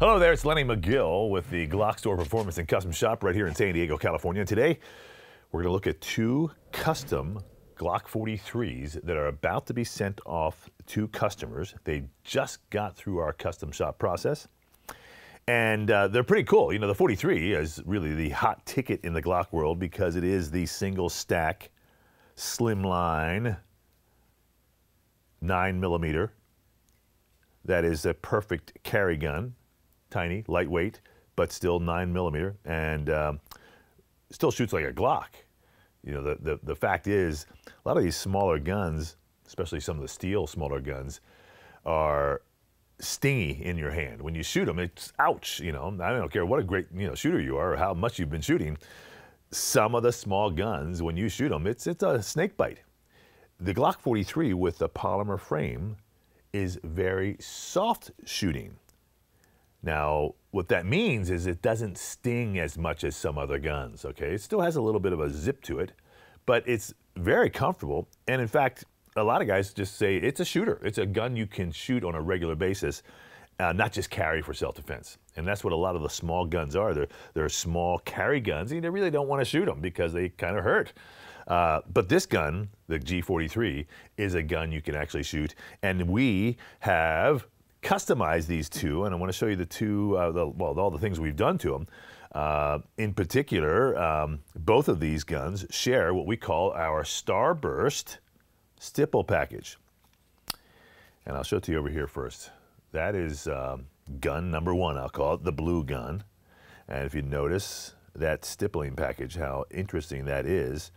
Hello there, it's Lenny Magill with the Glock Store Performance and Custom Shop right here in San Diego, California. Today, we're going to look at two custom Glock 43s that are about to be sent off to customers. They just got through our custom shop process, and they're pretty cool. You know, the 43 is really the hot ticket in the Glock world because it is the single stack, slimline, 9mm. That is a perfect carry gun. Tiny, lightweight, but still 9mm, and still shoots like a Glock. You know, the fact is, a lot of these smaller guns, especially some of the steel smaller guns, are stingy in your hand. When you shoot them, it's ouch, you know. I don't care what a great, you know, shooter you are or how much you've been shooting. Some of the small guns, when you shoot them, it's a snake bite. The Glock 43 with the polymer frame is very soft shooting. Now, what that means is it doesn't sting as much as some other guns, okay? It still has a little bit of a zip to it, but it's very comfortable. And in fact, a lot of guys just say it's a shooter. It's a gun you can shoot on a regular basis, not just carry for self-defense. And that's what a lot of the small guns are. They're small carry guns, and you really don't want to shoot them because they kind of hurt. But this gun, the G43, is a gun you can actually shoot, and we have customize these two, and I want to show you the two, all the things we've done to them. In particular, both of these guns share what we call our Starburst stipple package. And I'll show it to you over here first. That is gun number one, I'll call it, the blue gun. And if you notice that stippling package, how interesting that is.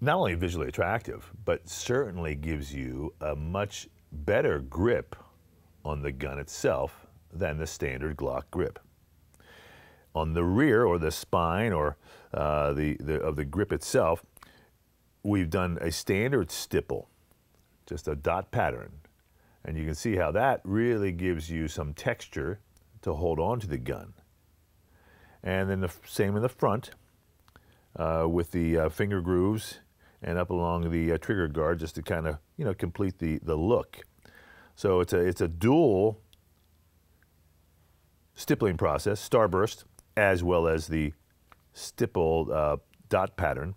Not only visually attractive, but certainly gives you a much better grip on the gun itself than the standard Glock grip. On the rear, or the spine, or of the grip itself, we've done a standard stipple, just a dot pattern. And you can see how that really gives you some texture to hold on to the gun. And then the same in the front, with the finger grooves and up along the trigger guard, just to kind of, you know, complete the look. So it's a dual stippling process, Starburst, as well as the stippled dot pattern.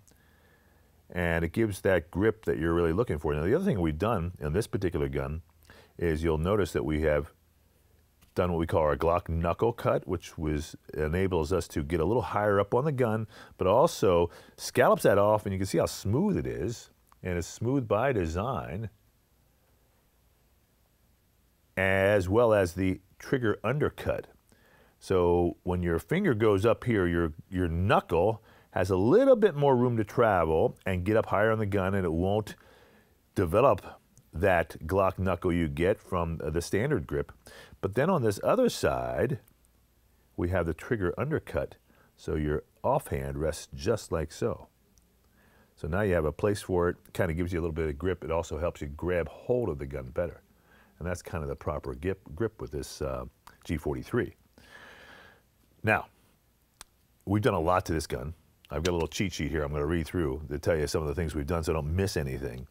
And it gives that grip that you're really looking for. Now, the other thing we've done in this particular gun is you'll notice that we have done what we call our Glock knuckle cut, which enables us to get a little higher up on the gun, but also scallops that off, and you can see how smooth it is. And it's smooth by design, as well as the trigger undercut. So when your finger goes up here, your knuckle has a little bit more room to travel and get up higher on the gun, and it won't develop that Glock knuckle you get from the standard grip. But then on this other side, we have the trigger undercut, so your offhand rests just like so. So now you have a place for it, kind of gives you a little bit of grip. It also helps you grab hold of the gun better. And that's kind of the proper grip with this G43. Now, we've done a lot to this gun. I've got a little cheat sheet here I'm going to read through to tell you some of the things we've done so I don't miss anything.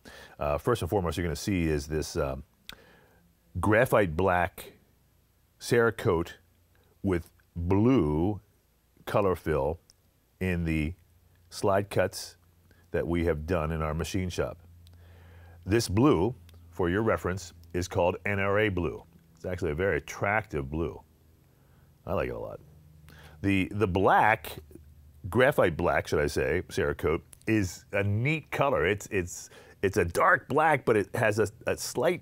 First and foremost, you're going to see is this graphite black Cerakote with blue color fill in the slide cuts that we have done in our machine shop. This blue, for your reference, is called NRA Blue. It's actually a very attractive blue. I like it a lot. The black, graphite black, should I say, Cerakote, is a neat color. It's a dark black, but it has a slight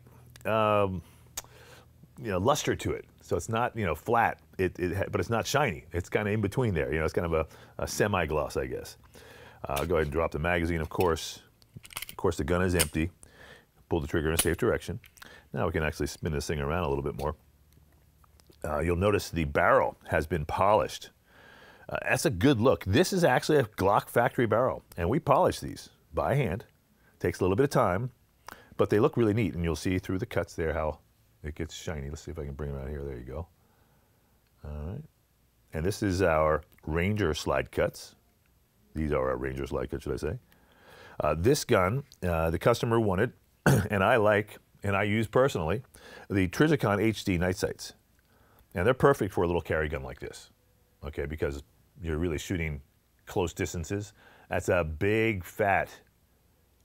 luster to it. So it's not, you know, flat, but it's not shiny. It's kind of in between there. You know, it's kind of a semi-gloss, I guess. I'll go ahead and drop the magazine, of course. Of course, the gun is empty. Pull the trigger in a safe direction. Now we can actually spin this thing around a little bit more. You'll notice the barrel has been polished. That's a good look. This is actually a Glock factory barrel, and we polish these by hand. Takes a little bit of time, but they look really neat, and you'll see through the cuts there how it gets shiny. Let's see if I can bring them out here. There you go. All right. And this is our Ranger slide cuts. These are our Ranger slide cuts, should I say. This gun, the customer wanted, and I use personally, the Trijicon HD night sights. Now they're perfect for a little carry gun like this, okay, because you're really shooting close distances. That's a big fat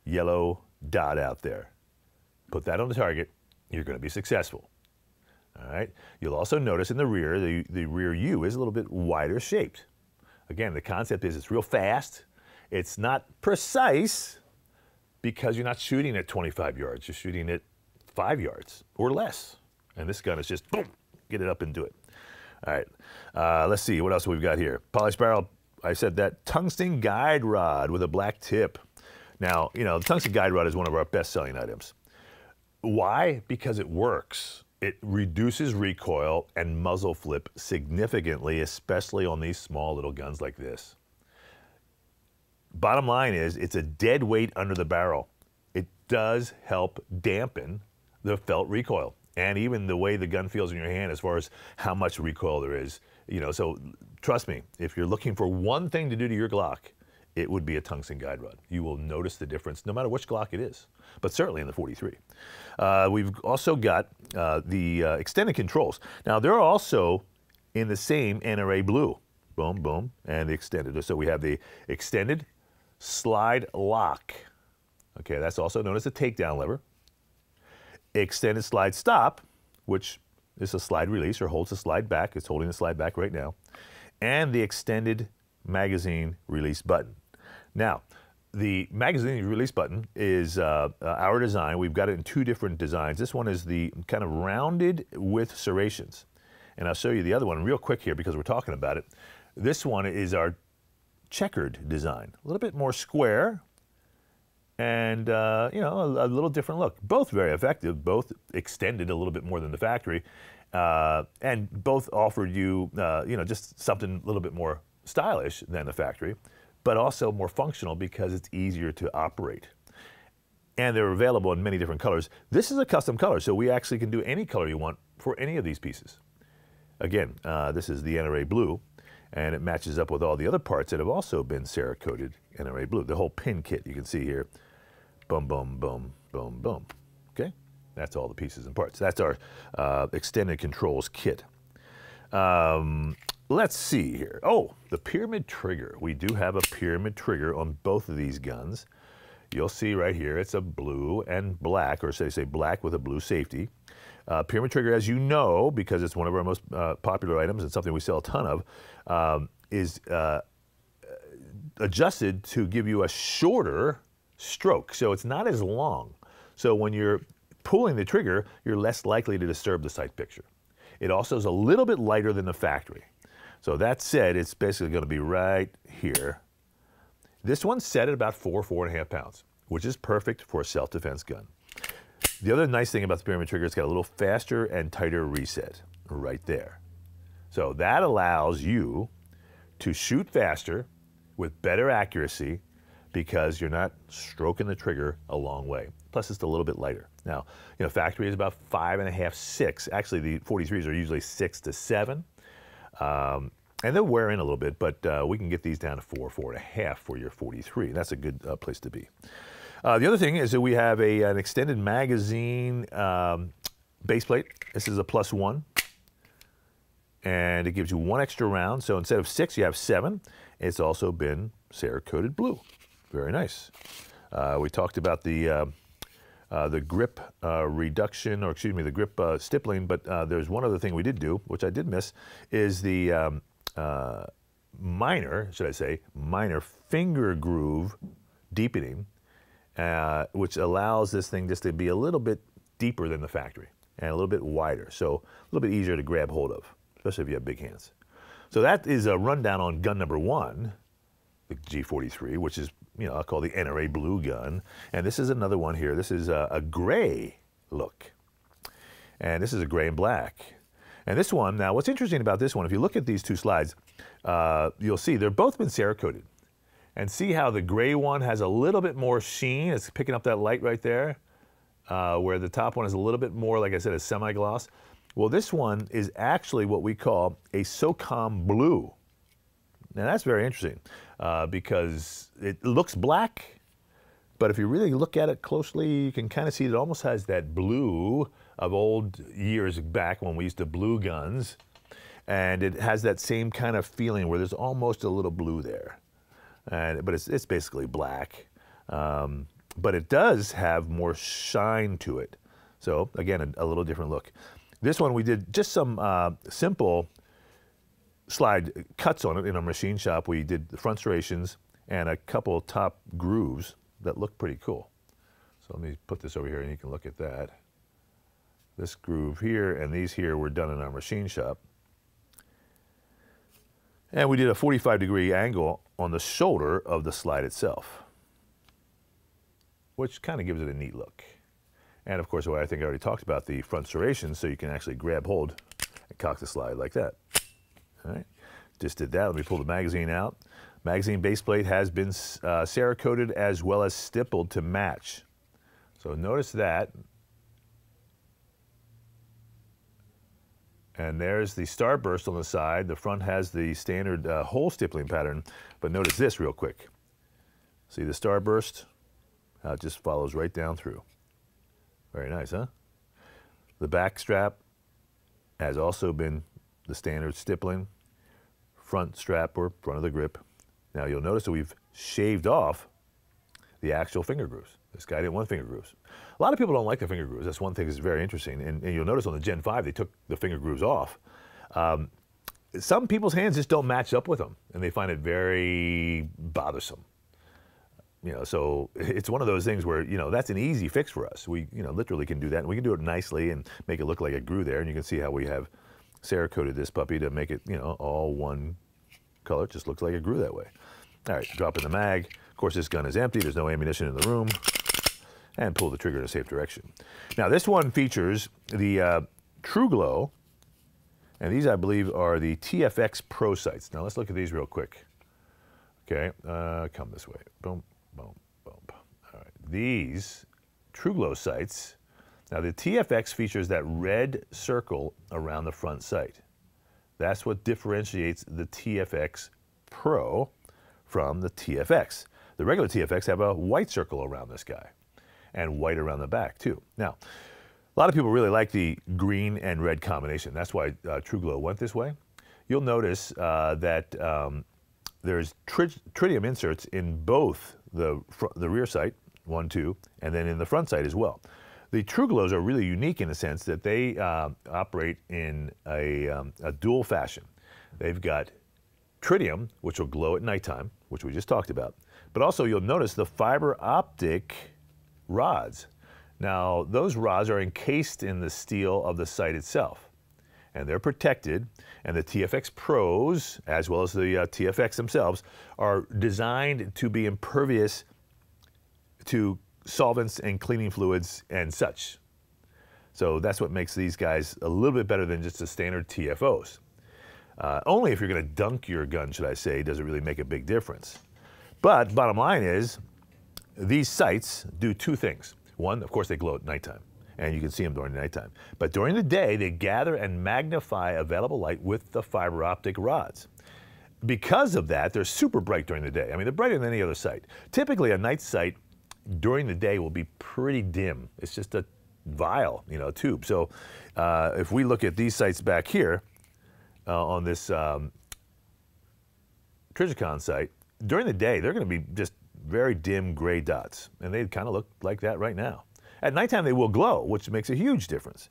yellow dot out there. Put that on the target, you're going to be successful. All right. You'll also notice in the rear, the rear U is a little bit wider shaped. Again, the concept is it's real fast. It's not precise because you're not shooting at 25 yards. You're shooting at 5 yards or less. And this gun is just boom, get it up and do it. All right. Let's see what else we've got here. Polyspiral, I said that. Tungsten guide rod with a black tip. Now, you know, the tungsten guide rod is one of our best-selling items. Why? Because it works. It reduces recoil and muzzle flip significantly, especially on these small little guns like this. Bottom line is, it's a dead weight under the barrel. It does help dampen the felt recoil and even the way the gun feels in your hand as far as how much recoil there is. You know, so trust me, if you're looking for one thing to do to your Glock, it would be a tungsten guide rod. You will notice the difference no matter which Glock it is, but certainly in the 43. We've also got the extended controls. Now they're also in the same NRA Blue. Boom, boom, and the extended. So we have the extended slide lock. Okay, that's also known as a takedown lever. Extended slide stop, which is a slide release or holds the slide back. It's holding the slide back right now. And the extended magazine release button. Now, the magazine release button is our design. We've got it in two different designs. This one is the kind of rounded with serrations. And I'll show you the other one real quick here because we're talking about it. This one is our checkered design. A little bit more square and, you know, a little different look. Both very effective, both extended a little bit more than the factory, and both offered you, you know, just something a little bit more stylish than the factory, but also more functional because it's easier to operate. And they're available in many different colors. This is a custom color, so we actually can do any color you want for any of these pieces. Again, this is the NRA Blue, and it matches up with all the other parts that have also been Cerakoted NRA Blue. The whole pin kit you can see here. Boom, boom, boom, boom, boom. Okay, that's all the pieces and parts. That's our extended controls kit. Let's see here. Oh, the Pyramid Trigger. We do have a Pyramid Trigger on both of these guns. You'll see right here, it's a blue and black, or say black with a blue safety. Pyramid Trigger, as you know, because it's one of our most popular items and something we sell a ton of, is adjusted to give you a shorter stroke. So it's not as long. So when you're pulling the trigger, you're less likely to disturb the sight picture. It also is a little bit lighter than the factory. So that said, it's basically going to be right here. This one's set at about 4.5 pounds, which is perfect for a self-defense gun. The other nice thing about the Pyramid Trigger, it's got a little faster and tighter reset right there. So that allows you to shoot faster with better accuracy because you're not stroking the trigger a long way. Plus it's a little bit lighter. Now, you know, factory is about 5.5, 6. Actually, the 43s are usually 6 to 7. And they'll wear in a little bit, but we can get these down to 4, 4.5 for your 43. That's a good place to be. The other thing is that we have an extended magazine base plate. This is a +1, and it gives you one extra round. So instead of 6, you have 7. It's also been Cerakoted blue. Very nice. We talked about the grip reduction, or excuse me, the grip stippling, but there's one other thing we did do, which I did miss, is the minor finger groove deepening, which allows this thing just to be a little bit deeper than the factory and a little bit wider, so a little bit easier to grab hold of, especially if you have big hands. So that is a rundown on gun number 1, the G43, which is, you know, I call the NRA Blue gun. And this is another one here. This is a gray look. And this is a gray and black. And this one, now what's interesting about this one, if you look at these two slides, you'll see they're both been Cerakoted. And see how the gray one has a little bit more sheen. It's picking up that light right there, where the top one is a little bit more, like I said, a semi-gloss. Well, this one is actually what we call a SOCOM Blue. Now that's very interesting because it looks black, but if you really look at it closely, you can kind of see it almost has that blue of old years back when we used to blue guns and it has that same kind of feeling where there's almost a little blue there, but it's basically black. But it does have more shine to it. So again, a little different look. This one we did just some simple slide cuts on it in our machine shop. We did the front serrations and a couple top grooves that look pretty cool. So let me put this over here and you can look at that. This groove here and these here were done in our machine shop. And we did a 45-degree angle on the shoulder of the slide itself, which kind of gives it a neat look. And of course, I think I already talked about the front serration, so you can actually grab hold and cock the slide like that. All right, just did that. Let me pull the magazine out. Magazine base plate has been Cerakoted as well as stippled to match. So notice that. And there's the starburst on the side. The front has the standard hole stippling pattern, but notice this real quick. See the starburst? It just follows right down through. Very nice, huh? The back strap has also been the standard stippling, front strap or front of the grip. Now you'll notice that we've shaved off the actual finger grooves. This guy didn't want finger grooves. A lot of people don't like the finger grooves. That's one thing that's very interesting. And you'll notice on the Gen 5, they took the finger grooves off. Some people's hands just don't match up with them, and they find it very bothersome. You know, so it's one of those things where, you know, that's an easy fix for us. We, you know, literally can do that, and we can do it nicely and make it look like it grew there. And you can see how we have Cerakoted this puppy to make it, you know, all one color. It just looks like it grew that way. All right, drop in the mag. Of course, this gun is empty. There's no ammunition in the room. And pull the trigger in a safe direction. Now, this one features the TruGlo, and these, I believe, are the TFX Pro sights. Now, let's look at these real quick. Okay, come this way. Boom. Boom, boom. All right. These TruGlo sights. Now the TFX features that red circle around the front sight. That's what differentiates the TFX Pro from the TFX. The regular TFX have a white circle around this guy and white around the back too. Now, a lot of people really like the green and red combination. That's why TruGlo went this way. You'll notice that there's tritium inserts in both the rear sight, 1, 2, and then in the front sight as well. The TruGlos are really unique in the sense that they operate in a dual fashion. They've got tritium, which will glow at nighttime, which we just talked about, but also you'll notice the fiber optic rods. Now, those rods are encased in the steel of the sight itself, and they're protected, and the TFX Pros, as well as the TFX themselves, are designed to be impervious to solvents and cleaning fluids and such. So that's what makes these guys a little bit better than just the standard TFOs. Only if you're gonna dunk your gun, should I say, does it really make a big difference. But bottom line is, these sights do two things. One, of course, they glow at nighttime, and you can see them during the nighttime. But during the day, they gather and magnify available light with the fiber optic rods. Because of that, they're super bright during the day. I mean, they're brighter than any other sight. Typically, a night sight during the day will be pretty dim. It's just a vial, you know, tube. So if we look at these sights back here on this Trijicon sight, during the day, they're gonna be just very dim gray dots, and they kind of look like that right now. At nighttime, they will glow, which makes a huge difference.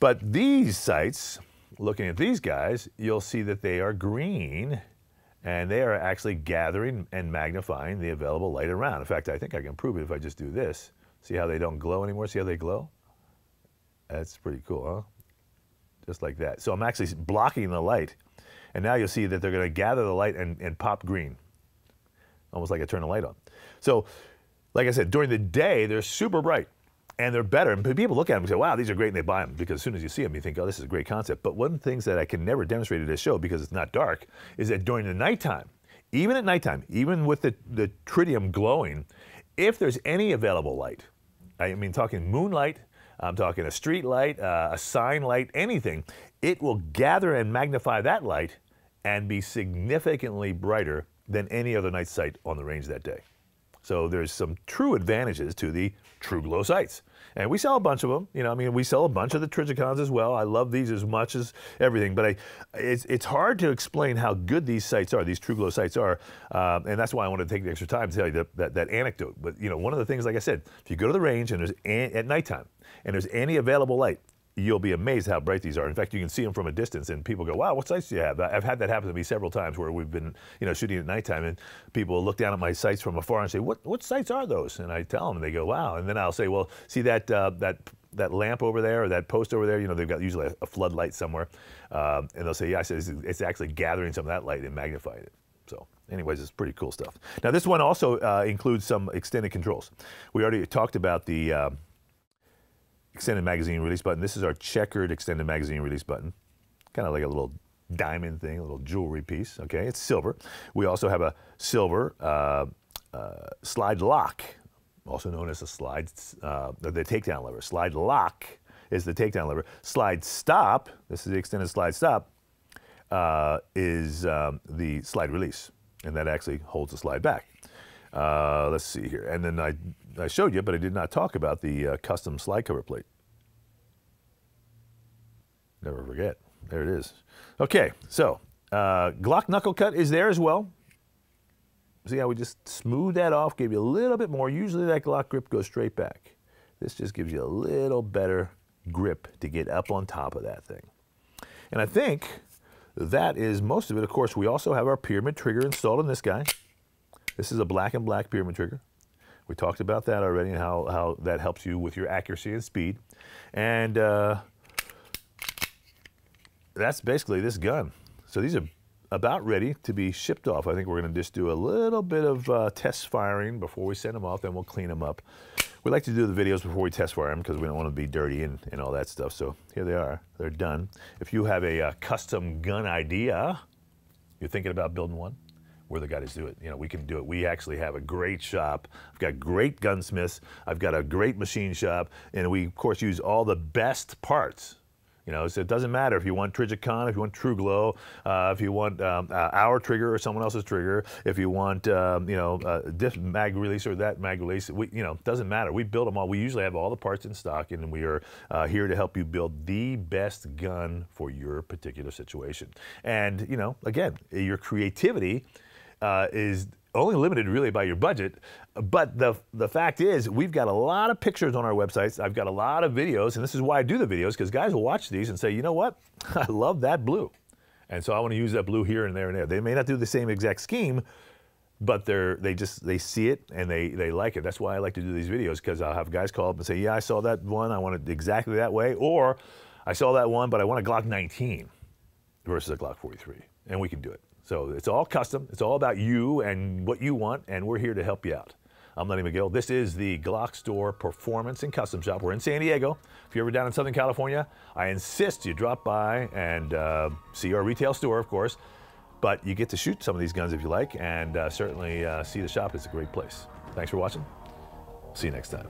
But these sights, looking at these guys, you'll see that they are green, and they are actually gathering and magnifying the available light around. In fact, I think I can prove it if I just do this. See how they don't glow anymore? See how they glow? That's pretty cool, huh? Just like that. So I'm actually blocking the light, and now you'll see that they're going to gather the light and pop green, almost like I turn the light on. So, like I said, during the day, they're super bright, and they're better. And people look at them and say, wow, these are great, and they buy them, because as soon as you see them, you think, oh, this is a great concept. But one of the things that I can never demonstrate at this show, because it's not dark, is that during the nighttime, even at nighttime, even with the tritium glowing, if there's any available light, I mean, talking moonlight, I'm talking a street light, a sign light, anything, it will gather and magnify that light and be significantly brighter than any other night sight on the range that day. So there's some true advantages to the TruGlo sights. And we sell a bunch of them, you know, I mean, we sell a bunch of the Trijicons as well. I love these as much as everything, but it's hard to explain how good these sights are, these TruGlo sights are, and that's why I wanted to take the extra time to tell you that anecdote. But, you know, one of the things, like I said, if you go to the range and at nighttime, and there's any available light, you'll be amazed how bright these are. In fact, you can see them from a distance, and people go, wow, what sights do you have? I've had that happen to me several times where we've been, you know, shooting at nighttime, and people look down at my sights from afar and say, what sights are those? And I tell them, and they go, wow. And then I'll say, well, see that lamp over there or that post over there, you know, they've got usually a floodlight somewhere. And they'll say, yeah, I said, it's actually gathering some of that light and magnifying it. So anyways, it's pretty cool stuff. Now, this one also includes some extended controls. We already talked about the extended magazine release button. This is our checkered extended magazine release button. Kind of like a little diamond thing, a little jewelry piece, okay? It's silver. We also have a silver slide lock, also known as a slide, the takedown lever. Slide lock is the takedown lever. Slide stop, this is the extended slide stop, is the slide release, and that actually holds the slide back. Let's see here, and then I showed you, but I did not talk about the custom slide cover plate. Never forget, there it is. Okay, so Glock knuckle cut is there as well. See how we just smoothed that off, gave you a little bit more. Usually that Glock grip goes straight back. This just gives you a little better grip to get up on top of that thing. And I think that is most of it. Of course, we also have our pyramid trigger installed on this guy. This is a black and black pyramid trigger. We talked about that already and how that helps you with your accuracy and speed. And that's basically this gun. So these are about ready to be shipped off. I think we're gonna just do a little bit of test firing before we send them off, then we'll clean them up. We like to do the videos before we test fire them because we don't want to be dirty and all that stuff. So here they are, they're done. If you have a custom gun idea, you're thinking about building one, we're the guys to do it. You know, we can do it. We actually have a great shop. I've got great gunsmiths. I've got a great machine shop. And we, of course, use all the best parts. You know, so it doesn't matter if you want Trijicon, if you want TruGlo, if you want our trigger or someone else's trigger, if you want, you know, this mag release or that mag release, you know, it doesn't matter. We build them all. We usually have all the parts in stock, and we are here to help you build the best gun for your particular situation. And, you know, again, your creativity is only limited really by your budget, but the fact is we've got a lot of pictures on our websites. I've got a lot of videos, and this is why I do the videos, because guys will watch these and say, you know what, I love that blue, and so I want to use that blue here and there and there. They may not do the same exact scheme, but they see it and they like it. That's why I like to do these videos, because I'll have guys call up and say, yeah, I saw that one, I want it exactly that way, or I saw that one, but I want a Glock 19 versus a Glock 43, and we can do it. So it's all custom, it's all about you and what you want, and we're here to help you out. I'm Lenny Magill. This is the Glock Store Performance and Custom Shop. We're in San Diego. If you're ever down in Southern California, I insist you drop by and see our retail store, of course, but you get to shoot some of these guns if you like, and certainly see the shop. It's a great place. Thanks for watching. See you next time.